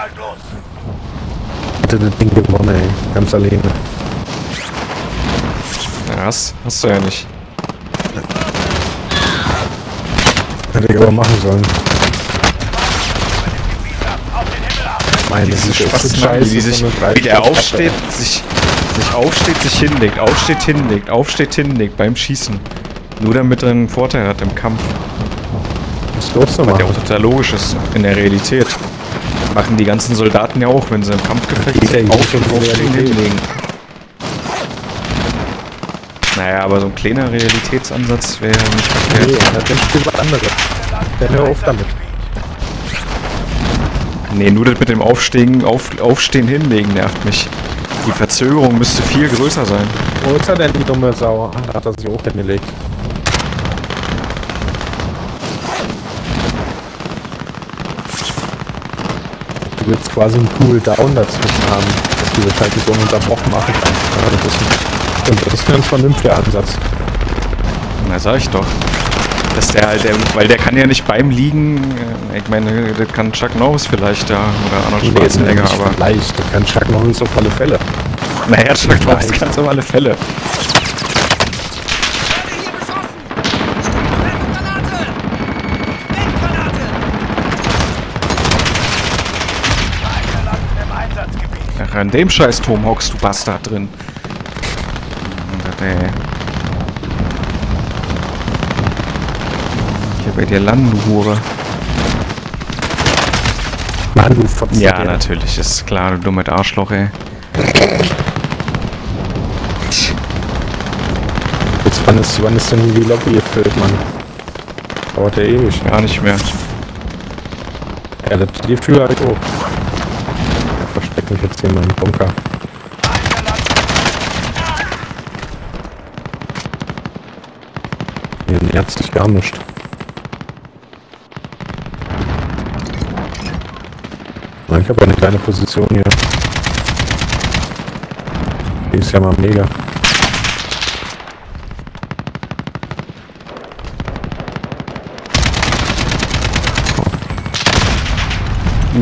Schalt los! Ich hab das Ding gewonnen, ey. Ganz alleine. Ja, hast du ja nicht. Hätte ich aber machen sollen. Meine, das ist Spaß, wie sich wieder aufsteht, sich aufsteht, sich hinlegt, aufsteht, hinlegt, aufsteht, hinlegt beim Schießen. Nur damit er einen Vorteil hat im Kampf. Das glaubst du mal. Was ja auch total logisch ist in der Realität. Machen die ganzen Soldaten ja auch, wenn sie im Kampf gefecht sind, aufstehen, aufstehen, hinlegen. Naja, aber so ein kleiner Realitätsansatz wäre nicht verkehrt. Nee, das ist was anderes. Dann hör auf damit. Nee, nur das mit dem Aufstehen hinlegen nervt mich. Die Verzögerung müsste viel größer sein. Wo ist er denn, die dumme Sau? Da hat er sich auch hingelegt. Du willst quasi einen Cooldown dazwischen haben, dass du das halt nicht ununterbrochen machen kannst. Das ist ein vernünftiger Ansatz. Na, sag ich doch. Dass der halt, weil der kann ja nicht beim Liegen, ich meine, das kann Chuck Norris vielleicht da, oder Arnold Schwarzenegger, aber... Vielleicht, das kann Chuck Norris auf alle Fälle. Naja, Chuck Norris kann es auf alle Fälle. Ach, an dem Scheiß-Turm hockst du Bastard drin. Bei dir landen, du Hure. Mann, du Fotze. Ja, natürlich, ist klar, du dummes Arschloch, ey. Jetzt, wann ist denn die Lobby gefüllt, Mann? Dauert ja ewig. Gar nicht mehr. Ja, das Gefühl halt auch. Ich versteck mich jetzt hier in meinem Bunker. Mir nervt sich gar nicht. Ich habe eine kleine Position hier. Die ist ja mal mega.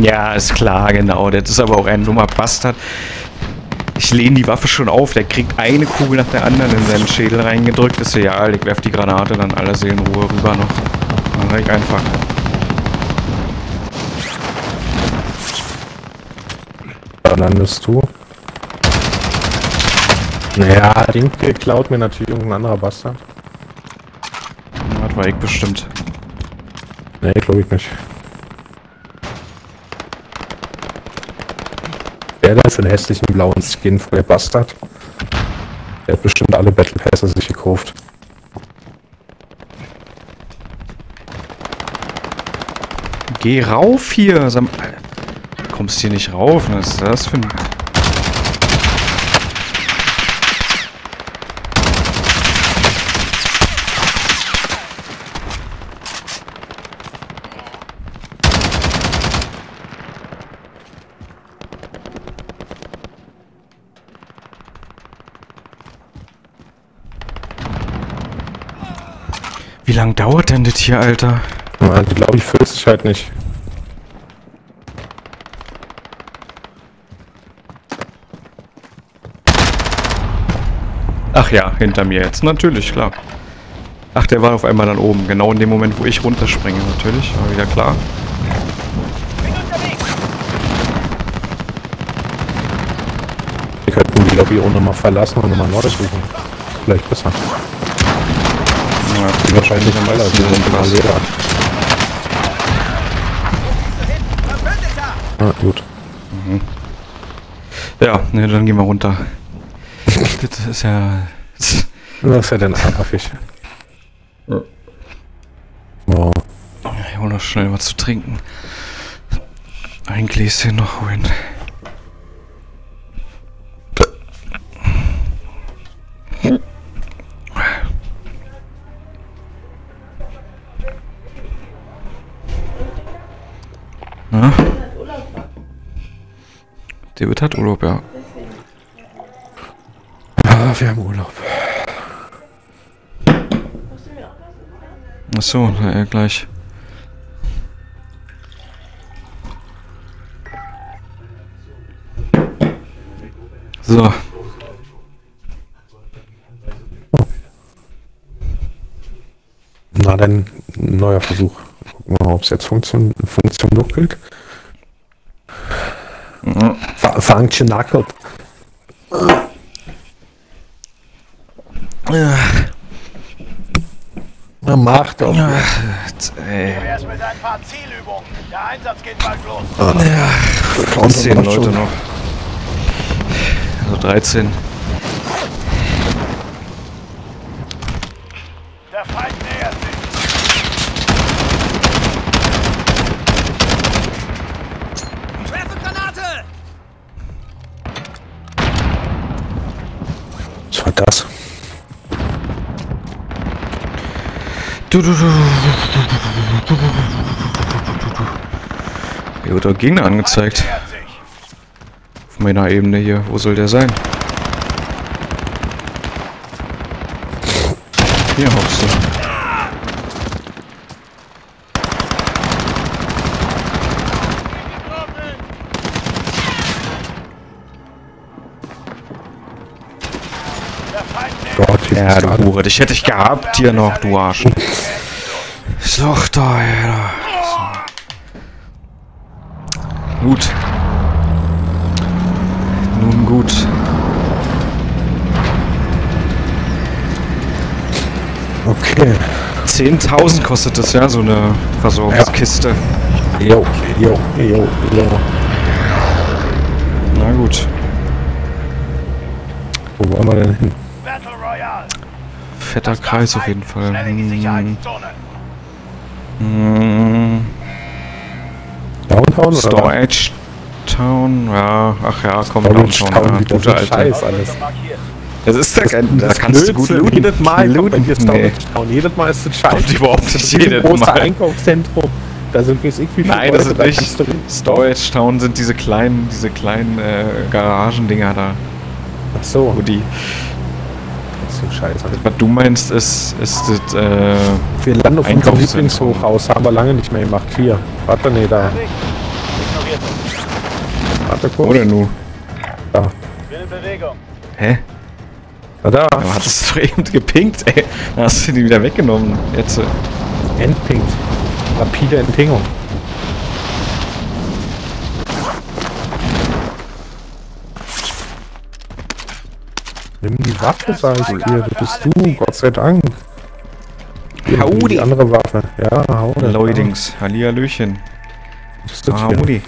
Ja, ist klar, genau. Das ist aber auch ein dummer Bastard. Ich lehne die Waffe schon auf. Der kriegt eine Kugel nach der anderen in seinen Schädel reingedrückt. Ist ja, ich werf die Granate, dann alle sehen Ruhe rüber noch. Dann reicht einfach. Landest du? Naja, den klaut mir natürlich irgendein anderer Bastard. Das war ich bestimmt. Nee, glaube ich nicht. Wer da für einen hässlichen blauen Skin von der Bastard? Der hat bestimmt alle Battle Pässe sich gekauft. Geh rauf hier! Du kommst hier nicht rauf, was ist das für ein... Wie lange dauert denn das hier, Alter? Ja, ich glaube, ich fühle es halt nicht. Ach ja, hinter mir jetzt. Natürlich, klar. Ach, der war auf einmal dann oben. Genau in dem Moment, wo ich runterspringe, natürlich. War wieder klar. Wir könnten die Lobby auch nochmal verlassen und nochmal Norden suchen. Vielleicht besser. Ja, wahrscheinlich am Aller sind mal leer. Ah, gut. Mhm. Ja, ne, dann gehen wir runter. Das ist ja... Was ist ja denn affig? Ja. Wow. Ich hol noch schnell was zu trinken. Ein Gläschen noch holen. Na? David hat Urlaub, ja. Wir haben Urlaub. Achso, gleich. So. Na dann, neuer Versuch. Gucken wir mal, ob es jetzt Funktion kriegt. Mhm. Function Knuckle. Man macht doch. Ja, wär's mit ein paar Zielübungen? Der Einsatz geht bald los. Ja, 10 Leute noch. Also 13. Der Feind nähert sich. Werfe Granate! Was war das? Hier wird auch Gegner angezeigt. Auf meiner Ebene hier. Wo soll der sein? Hier hoffst du. Gott, ja, du Hure, dich hätte ich gehabt hier noch, du Arsch. So, da, ja. So. Gut. Nun gut. Okay. 10.000 kostet das, ja, so eine Versorgungskiste. Jo, jo, jo, jo. Na gut. Wo waren wir denn hin? Fetter Kreis auf jeden Fall. Downtown oder? Storage Town, ja, ach ja, komm, Downtown, ja, guter Alter. Das ist ja kein, da kannst du gut looten. Jedes Mal looten. Nee. Jedes Mal ist das scheiße. Überhaupt nicht jedes Mal. Das große Einkaufszentrum, da sind wir irgendwie. Nein, das sind nicht. Storage Town sind diese kleinen Garagendinger da. Ach so. Wo die. Scheiße. Was du meinst, ist das, wir landen auf unserem Lieblingshochhaus, haben wir lange nicht mehr gemacht. Hier. Warte, nee, da. Warte kurz. Wo denn nun? Da. Hä? Na da. Ja, hattest du eben gepinkt, ey. Dann hast du die wieder weggenommen. Jetzt. Entpinkt. Rapide Entpingung. Nimm die Waffe, sag ich dir, das bist du, Gott sei Dank. Howdy. Die andere Waffe, ja, howdy. Leutings, hallihallöchen. Howdy.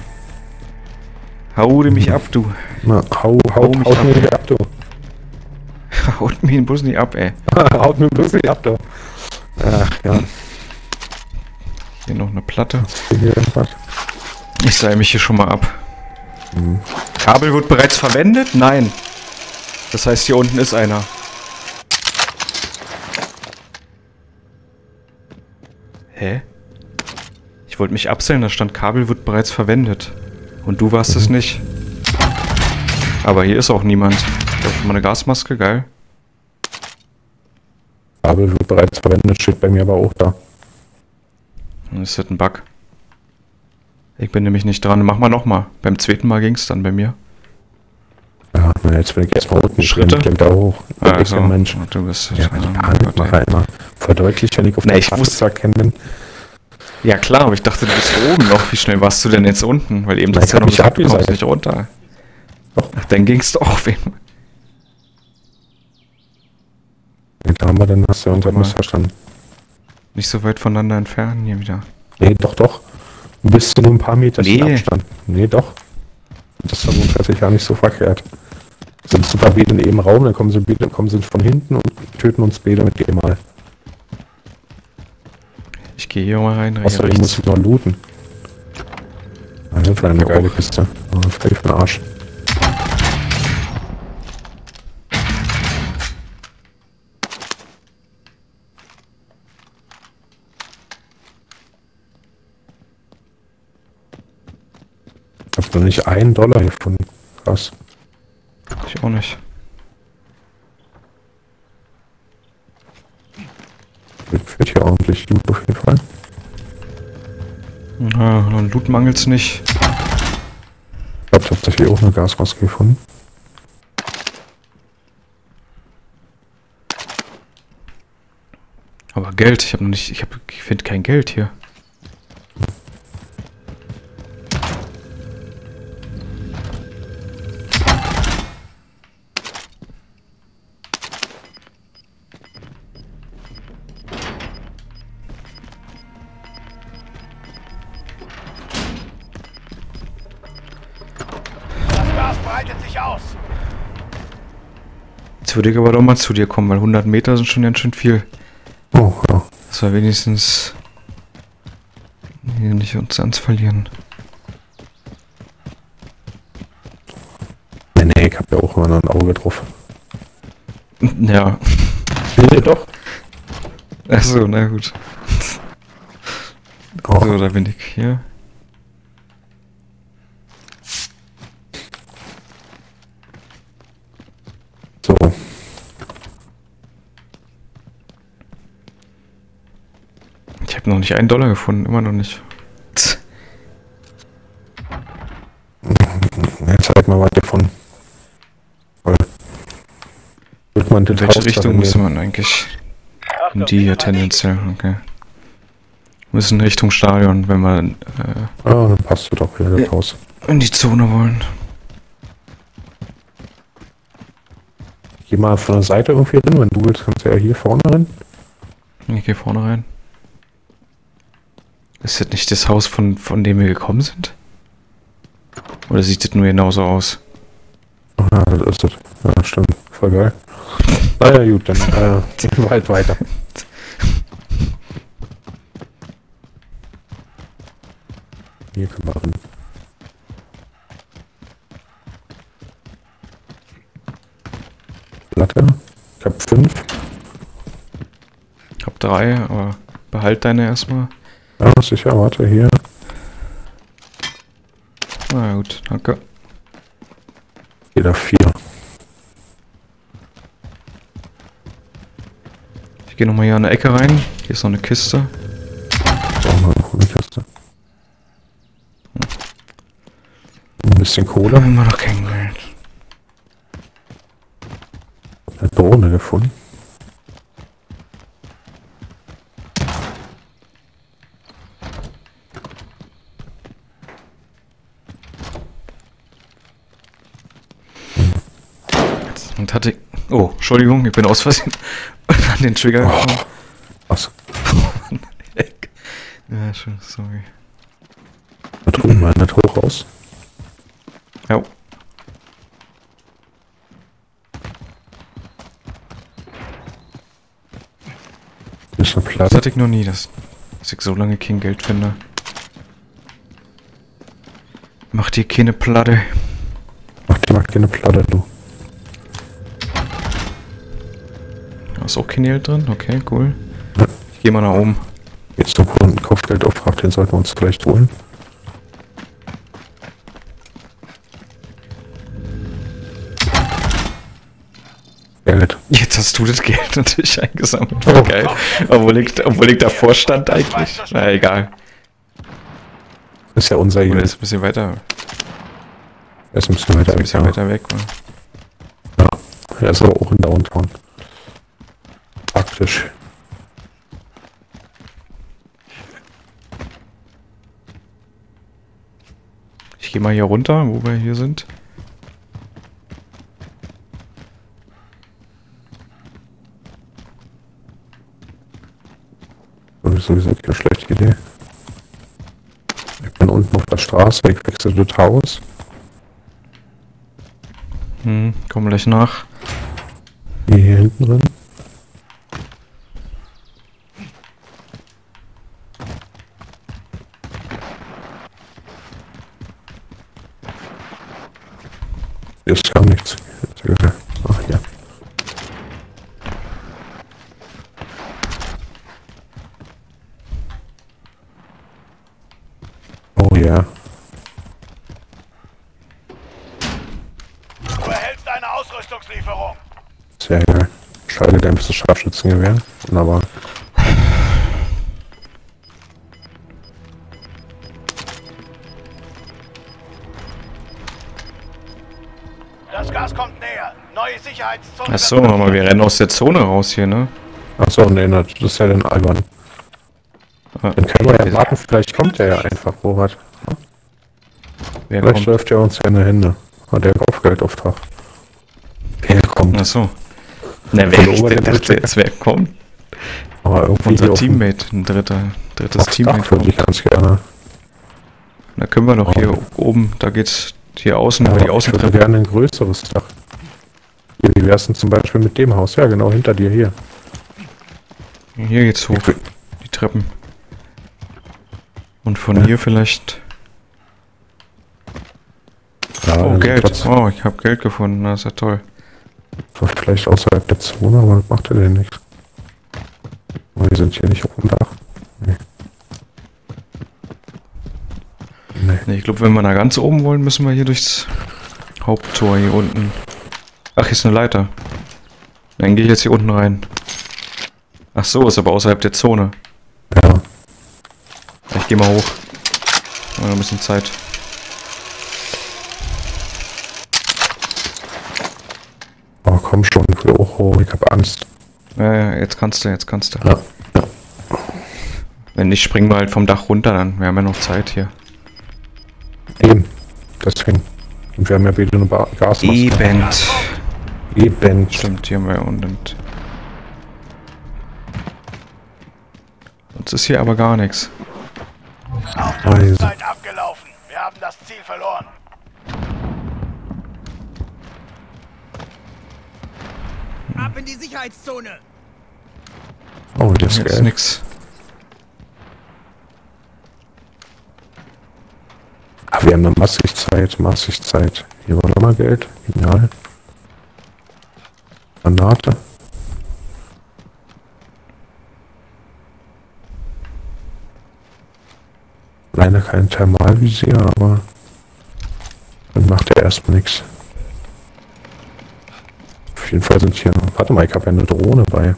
Howdy mich ab, du. Na, haut mich ab, du. Haut mich den Bus nicht ab, ey. Haut mir den Bus nicht ab, du. Ach, ja. Hier noch eine Platte. Ich sei mich hier schon mal ab. Mhm. Kabel wird bereits verwendet? Nein. Das heißt, hier unten ist einer. Hä? Ich wollte mich abseilen, da stand Kabel wird bereits verwendet. Und du warst es nicht. Aber hier ist auch niemand. Ich habe schon mal eine Gasmaske, geil. Kabel wird bereits verwendet, steht bei mir aber auch da. Dann ist das ein Bug. Ich bin nämlich nicht dran. Mach mal nochmal. Beim zweiten Mal ging es dann bei mir. Ja, na jetzt bin ich erstmal unten Schritte. Ich da hoch. Also, ich Mensch. Du bist ja, wenn ich Panik mache, immer verdeutlicht, wenn ich auf der Karte erkennen. Ja klar, aber ich dachte, du bist oben noch. Wie schnell warst du denn jetzt unten? Weil eben das ja noch nicht ab, du kommst nicht runter. Doch. Ach, dann gingst du auch auf jeden Fall. Wie haben wir denn? Hast du ja unseren Missverstand. Nicht so weit voneinander entfernen hier wieder. Nee, doch, doch. Du bist nur ein paar Meter Abstand. Nee, doch. Das ist grundsätzlich gar nicht so verkehrt. Sind super Beete in eben Raum, dann kommen sie von hinten und töten uns Beete mit dem Mal. Ich gehe hier mal rein. Achso, ich muss noch looten. Also für eine geile Kiste. Oh, vielleicht für den Arsch. Ich habe noch nicht einen Dollar gefunden. Krass. Ich auch nicht. Wird hier ordentlich Loot auf jeden Fall. Na, an Loot mangelt's nicht. Ich glaube, ich habe hier auch eine Gasmaske gefunden. Geld. Ich habe noch nicht. Ich finde kein Geld hier. Jetzt würde ich aber doch mal zu dir kommen, weil 100 Meter sind schon ganz schön viel. Oh, ja. Das war wenigstens hier nicht uns ans Verlieren. Nee, nee, ich hab ja auch immer noch ein Auge drauf. Ja. Nee, doch. Achso, na gut. Oh. So, da bin ich hier. Noch nicht einen Dollar gefunden, immer noch nicht. Jetzt halt mal was davon. Wird man in welche Richtung muss man eigentlich? In die hier tendenziell, okay. Wir müssen Richtung Stadion, wenn wir. Ah, dann passt du doch wieder das Haus. In die Zone wollen. Geh mal von der Seite irgendwie hin, wenn du willst, kannst du ja hier vorne rein. Ich gehe vorne rein. Ist das nicht das Haus, von dem wir gekommen sind? Oder sieht das nur genauso aus? Ah, das ist das. Ja, stimmt. Voll geil. Naja, gut, dann gehen wir halt weiter. Hier können wir hin. Platte. Ich hab 5. Ich hab 3, aber behalt deine erstmal. Ja, sicher, warte, hier. Na gut, danke. Jeder 4. Ich gehe nochmal hier an der Ecke rein. Hier ist noch eine Kiste. Brauchen wir noch eine Kiste. Ein bisschen Kohle. Haben wir noch kein Geld. Eine Drohne gefunden. Hatte. Oh, Entschuldigung, ich bin aus Versehen an den Trigger gekommen. Was? Ja, schon, sorry. Da drüben war nicht hoch raus. Ja. Ist eine Platte. Das hatte ich noch nie, dass ich so lange kein Geld finde. Mach dir keine Platte. Mach dir mal keine Platte, du. Ist auch kein Geld drin? Okay, cool. Ich geh mal nach oben. Jetzt noch einen Kopfgeldauftrag, den sollten wir uns vielleicht holen. Geld. Jetzt hast du das Geld natürlich eingesammelt. Oh. Geil. Obwohl ich davor stand eigentlich. Na egal. Ist ja unser Geld. Ist ein bisschen weiter. Ist ein bisschen weiter, weiter weg. Oder? Ja, er ist aber auch in Downtown. Praktisch. Ich gehe mal hier runter, wo wir hier sind. Das ist sowieso keine schlechte Idee. Ich bin unten auf der Straße, ich wechsle das Haus. Hm, komm gleich nach. Hier hinten drin. Ist ja nichts. Ach ja. Oh ja. Du erhältst eine Ausrüstungslieferung. Sehr geil. Schade, der müsste Scharfschützengewehr. Wunderbar. Achso, aber wir rennen aus der Zone raus hier, ne? Achso, ne, das ist ja dann albern. Ah, dann können wir ja warten, vielleicht kommt er ja einfach, Robert. Wer vielleicht kommt? Läuft er uns ja in die Hände. Hat er Kopfgeldauftrag. Wer kommt? Achso. Na, wer dachte, wer kommt? Aber irgendwie unser Teammate, ein drittes Teammate würde ich ganz gerne. Da können wir doch hier oben, da geht's hier außen, ja, über die Außentreppe. Ich würde gerne ein größeres Dach. Hier, wie wär's denn zum Beispiel mit dem Haus? Ja, genau, hinter dir, hier. Hier geht's hoch, die Treppen. Und von hier vielleicht... Ja, oh, Geld. Platz. Oh, ich habe Geld gefunden, das ist ja toll. Vielleicht außerhalb der Zone, aber das macht ja denn nichts. Oh, wir sind hier nicht auf dem Dach. Nee. Nee. Nee, ich glaube, wenn wir da ganz oben wollen, müssen wir hier durchs Haupttor hier unten. Ach, hier ist eine Leiter. Dann gehe ich jetzt hier unten rein. Ach so, ist aber außerhalb der Zone. Ja. Ich gehe mal hoch. Wir haben ein bisschen Zeit. Oh, komm schon, ich will auch hoch, ich hab Angst. Ja, jetzt kannst du. Ja. Wenn nicht, springen wir halt vom Dach runter, dann. Wir haben ja noch Zeit hier. Eben. Deswegen. Und wir haben ja wieder eine Gasmaske. Eben. Stimmt, hier haben wir unten. Sonst ist hier aber gar nichts. Auftragszeit abgelaufen. Wir haben das Ziel verloren. Ab in die Sicherheitszone! Oh, das ist nix. Ach, wir haben eine massig Zeit. Hier war nochmal Geld. Genial. Granate. Leider kein Thermalvisier, aber dann macht er erstmal nichts. Auf jeden Fall sind hier noch... Warte mal, ich habe ja eine Drohne bei.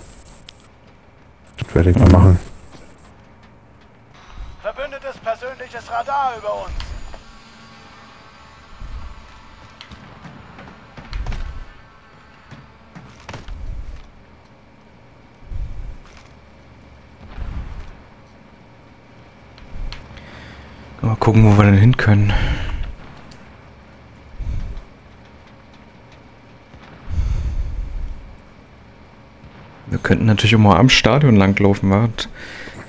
Das werde ich mal machen. Verbündetes persönliches Radar über uns. Mal gucken, wo wir denn hin können. Wir könnten natürlich immer am Stadion langlaufen, wart.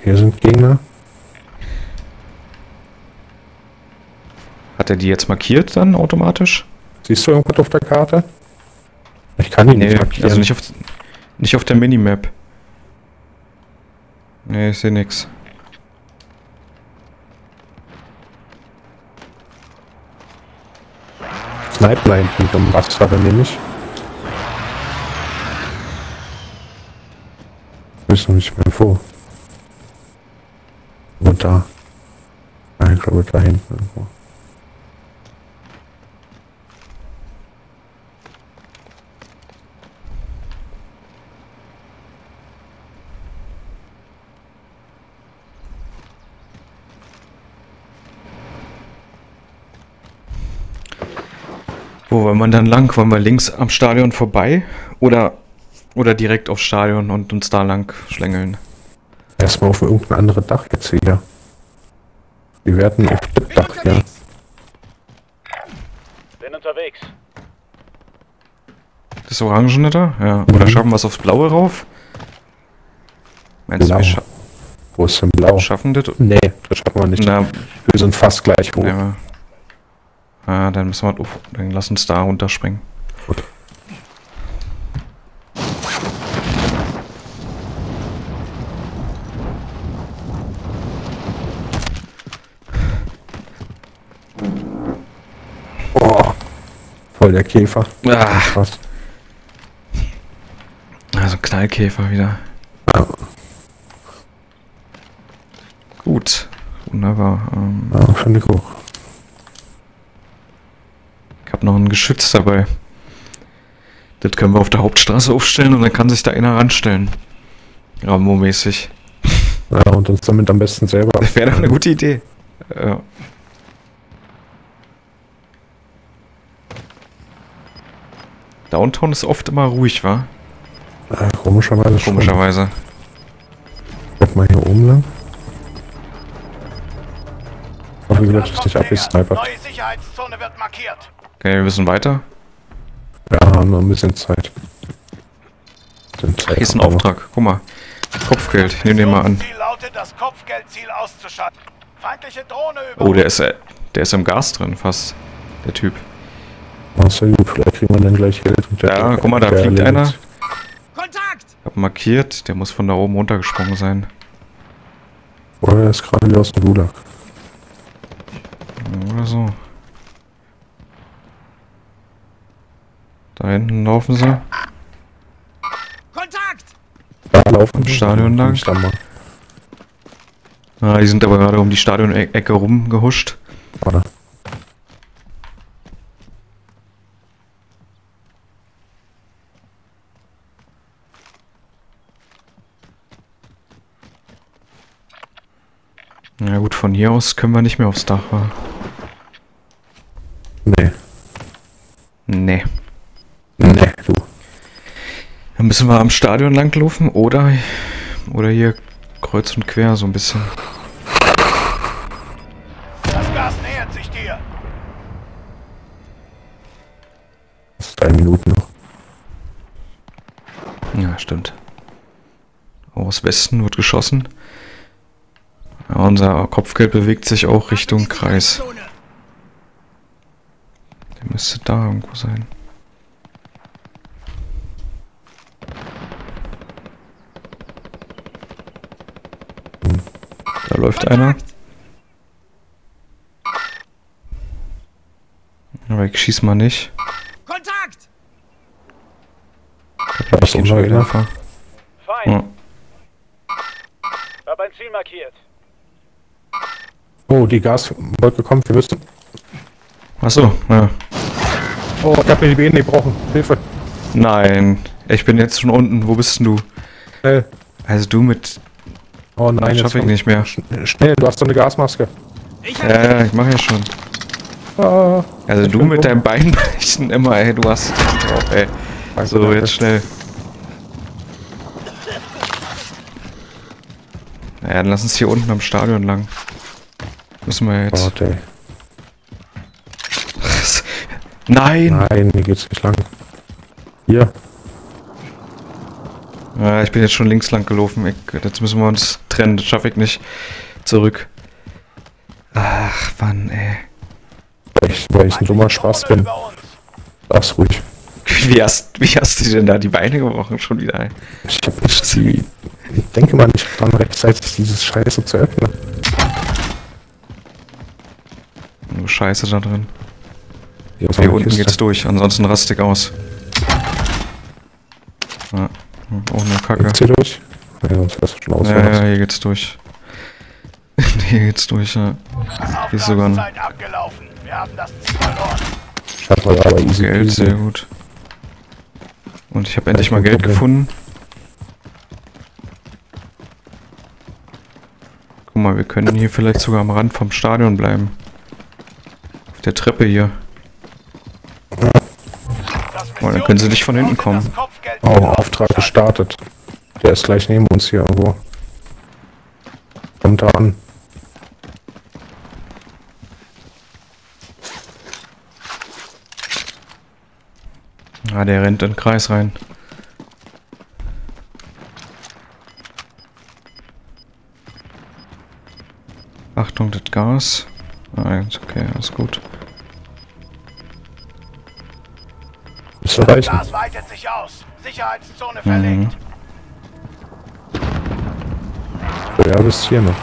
Hier sind Gegner. Hat er die jetzt markiert dann automatisch? Siehst du irgendwas auf der Karte? Ich kann die nicht markieren. Also nicht auf der Minimap. Nee, ich sehe nichts. Snipeline mit dem Wasser nämlich. Müssen nicht mehr vor. Und da. Nein, ich glaube da hinten irgendwo. Wo wollen wir dann lang? Wollen wir links am Stadion vorbei? Oder direkt aufs Stadion und uns da lang schlängeln. Erstmal auf irgendein anderes Dach jetzt hier. Wir werden auf das Dach hier. Bin unterwegs. Das Orangene da? Ja. Oder schaffen wir es aufs Blaue rauf? Meinst du, wir schaffen? Wo ist denn Blau? Schaffen das? Nee, das schaffen wir nicht. Na, wir sind fast gleich hoch. Ja. Ah, dann müssen wir dann lass uns da runterspringen. Gut. Der Käfer. Ach. Also Knallkäfer wieder. Ja. Gut. Wunderbar. Ja, finde ich auch. Ich habe noch ein Geschütz dabei. Das können wir auf der Hauptstraße aufstellen und dann kann sich da einer ranstellen. Rambo-mäßig. Ja, und uns damit am besten selber. Das wäre doch eine gute Idee. Ja. Downtown ist oft immer ruhig, wa? Komischerweise schon. Komischerweise. Guck mal hier oben lang. Ich hoffe, dass ich nicht abgesnipert. Neue Sicherheitszone wird markiert. Okay, wir müssen weiter. Ja, haben noch ein bisschen Zeit. Hier ist ein Auftrag. Guck mal. Kopfgeld. Ich nehme den mal an. Oh, der ist im Gas drin fast. Der Typ. Also gut, vielleicht kriegen wir dann gleich Geld. Ja, guck mal, da fliegt einer. Ich hab markiert. Der muss von da oben runtergesprungen sein. Oder er ist gerade wieder aus dem Gulag. Oder so. Da hinten laufen sie. Da laufen Stadion lang. Ah, die sind aber gerade um die Stadion-Ecke rumgehuscht. Warte. Na gut, von hier aus können wir nicht mehr aufs Dach, wa? Nee. Nee. Nee, du. Dann müssen wir am Stadion langlaufen oder hier kreuz und quer so ein bisschen. Das Gas nähert sich dir. Das ist 3 Minuten noch. Ja, stimmt. Aus Westen wird geschossen. Ja, unser Kopfgeld bewegt sich auch Richtung Kreis. Der müsste da irgendwo sein. Da läuft einer. Aber ich schieß mal nicht. Kontakt! Da ist unser Helfer. Fein. Hab ein Ziel markiert. Oh, die Gaswolke kommt, wir müssen. Achso, ja. Oh, ich hab mir die BN gebrochen. Hilfe. Nein, ich bin jetzt schon unten. Wo bist denn du? Schnell. Also du mit. Oh nein, das schaffe ich nicht mehr. Schnell, du hast so eine Gasmaske. Ja, ich mache ja schon. Ah, also du mit deinem Beinbrechen immer, ey, du hast das drauf, ey. Also danke. Jetzt schnell. Naja, dann lass uns hier unten am Stadion lang. Müssen wir jetzt. Warte. Nein! Nein, hier geht's nicht lang. Hier. Ja, ich bin jetzt schon links lang gelaufen. Jetzt müssen wir uns trennen. Das schaffe ich nicht. Zurück. Ach, Mann, ey. Weil ich ein dummer Spaß bin. Lass ruhig. Wie hast du denn da die Beine gebrochen? Schon wieder, ey. Ich denke mal nicht dran, rechtzeitig dieses Scheiße zu öffnen. Nur Scheiße da drin. Hier unten geht's durch, ansonsten rastig aus. Ja, auch nur Kacke. Geht's hier durch? Ja, sonst wär's schon aus. Ja, hier geht's durch. Hier geht's durch, ja. Hier ist sogar ein. Ich hab mal aber easy Geld, sehr gut. Und ich habe endlich mal Geld gefunden. Guck mal, wir können hier vielleicht sogar am Rand vom Stadion bleiben. Auf der Treppe hier. Oh, dann können sie nicht von hinten kommen. Oh, Auftrag gestartet. Der ist gleich neben uns hier irgendwo. Kommt da an. Ah, der rennt in den Kreis rein. Achtung, das Gas. Nein, okay, alles gut. Das Gas weitet sich aus. Sicherheitszone verlegt. So, ja, bis hier noch.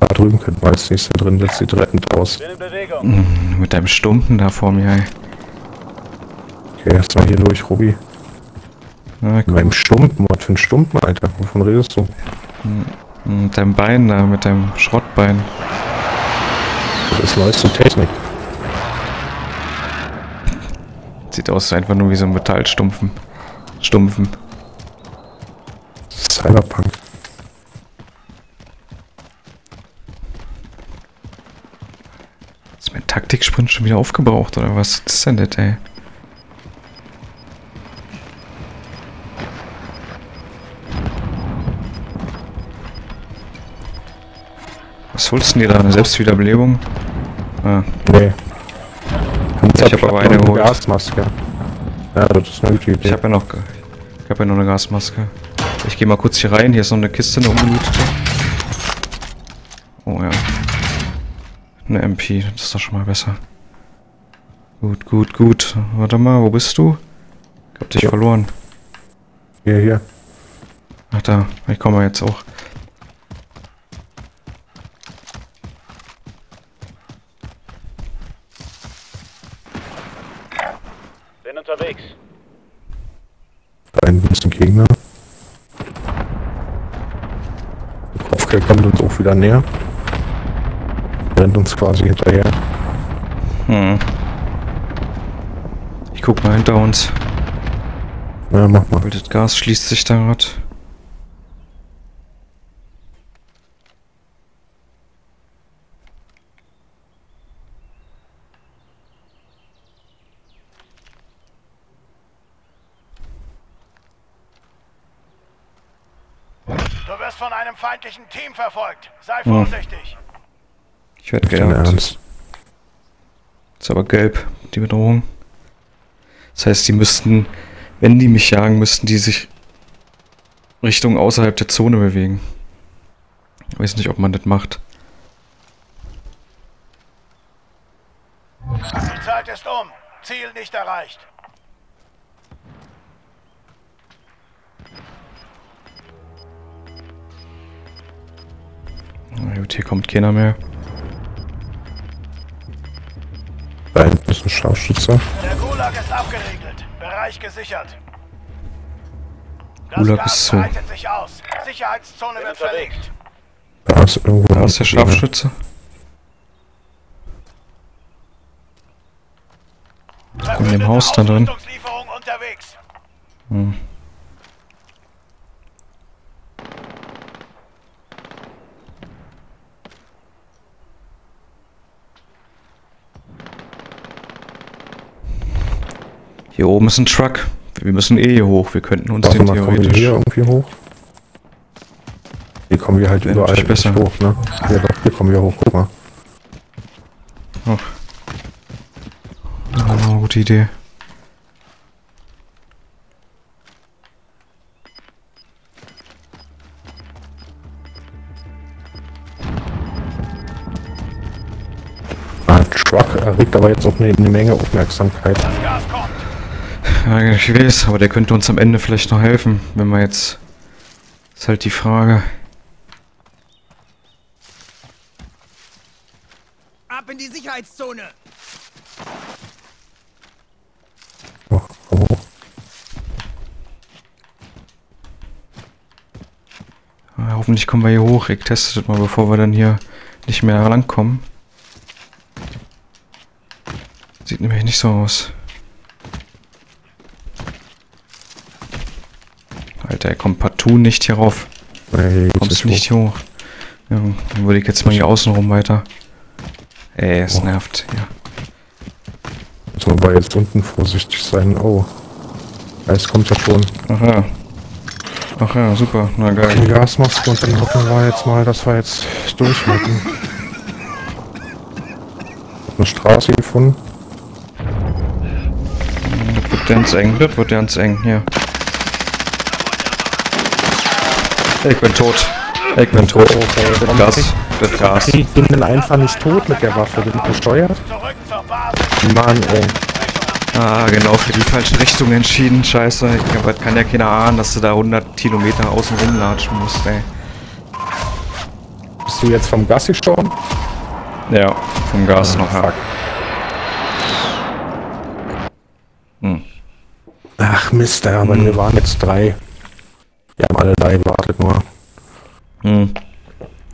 Da drüben könnten wir als nächstes drin, das sieht rettend aus. Mit deinem Stumpen da vor mir, ey. Okay, erstmal hier durch, Ruby. Na, cool. Beim Stumpen, was für ein Stumpen, Alter? Wovon redest du? Mit deinem Bein da, mit deinem Schrottbein. Das ist neueste Technik. Sieht aus einfach nur wie so ein Metallstumpfen. Stumpfen. Cyberpunk. Das ist mein Taktiksprint schon wieder aufgebraucht, oder was? Das ist denn das, ey? Was holst du denn dir da? Eine Selbstwiederbelebung? Ah. Nee. Ich hab aber eine geholt. Gasmaske. Ja, das ist eine gute Idee. Ich hab ja noch eine Gasmaske. Ich geh mal kurz hier rein, hier ist noch eine Kiste, eine ungelootete. Oh ja. Eine MP, das ist doch schon mal besser. Gut, gut, gut. Warte mal, wo bist du? Ich hab dich verloren. Hier. Ach da, ich komme jetzt auch. Sind unterwegs. Da hinten ist ein Gegner. Der Kopfgeld kommt uns auch wieder näher. Rennt uns quasi hinterher. Hm. Ich guck mal hinter uns. Ja, mach mal. Das Gas schließt sich da gerade. Du wirst von einem feindlichen Team verfolgt. Sei vorsichtig. Ich werde gejagt. Ist aber gelb, die Bedrohung. Das heißt, die müssten, wenn die mich jagen, müssten die sich Richtung außerhalb der Zone bewegen. Ich weiß nicht, ob man das macht. Die Zeit ist um. Ziel nicht erreicht. Na gut, hier kommt keiner mehr. Da hinten ist ein Scharfschützer. Der Gulag ist abgeriegelt. Bereich gesichert. Das Gas breitet sich aus. Sicherheitszone wird verlegt. Da ist der Scharfschütze. In dem Haus da drin. Hm. Hier oben ist ein Truck. Wir müssen eh hier hoch. Wir könnten uns den theoretisch... Hier irgendwie hoch? Hier kommen wir halt überall besser hoch, ne? Ja, doch, hier kommen wir hoch. Guck mal. Oh. Oh, gute Idee. Ah, Truck erregt aber jetzt auch eine Menge Aufmerksamkeit. Ich weiß, aber der könnte uns am Ende vielleicht noch helfen, wenn wir jetzt... Ist halt die Frage. Ab in die Sicherheitszone! Oh. Ja, hoffentlich kommen wir hier hoch. Ich teste das mal, bevor wir dann hier nicht mehr rankommen. Sieht nämlich nicht so aus. Der kommt partout nicht hier rauf. Hey, kommst du nicht hier hoch? Ja, dann würde ich jetzt mal hier außen rum weiter. Ey, es nervt. Ja. Muss man aber jetzt unten vorsichtig sein. Oh. Es kommt ja schon. Aha. Ach ja, super. Na geil. Die Gasmaske und dann hoffen wir jetzt mal, dass wir jetzt durchmachen. Eine Straße gefunden. Das wird ganz eng. Das wird ganz eng hier. Ich bin tot. Ich bin tot. Okay. Das Gas. Ich bin denn einfach nicht tot mit der Waffe. Bin ich gesteuert? Mann, ey. Ah, genau. Für die falsche Richtung entschieden. Scheiße. Aber kann ja keiner ahnen, dass du da 100 Kilometer außen rumlatschen musst, ey. Bist du jetzt vom Gas gestorben? Ja, vom Gas noch. Fuck. Hm. Ach Mist, aber wir waren jetzt 3. Wir haben alle da gewartet nur. Hm.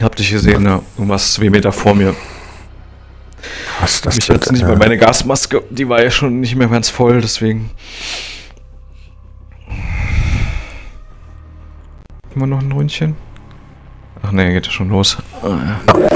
Hab dich gesehen, ja. Du warst 2 Meter vor mir. Was das? Ich hab's nicht mehr. Meine Gasmaske, die war ja schon nicht mehr ganz voll, deswegen. Immer noch ein Ründchen? Ach ne, geht ja schon los. Ah, ja.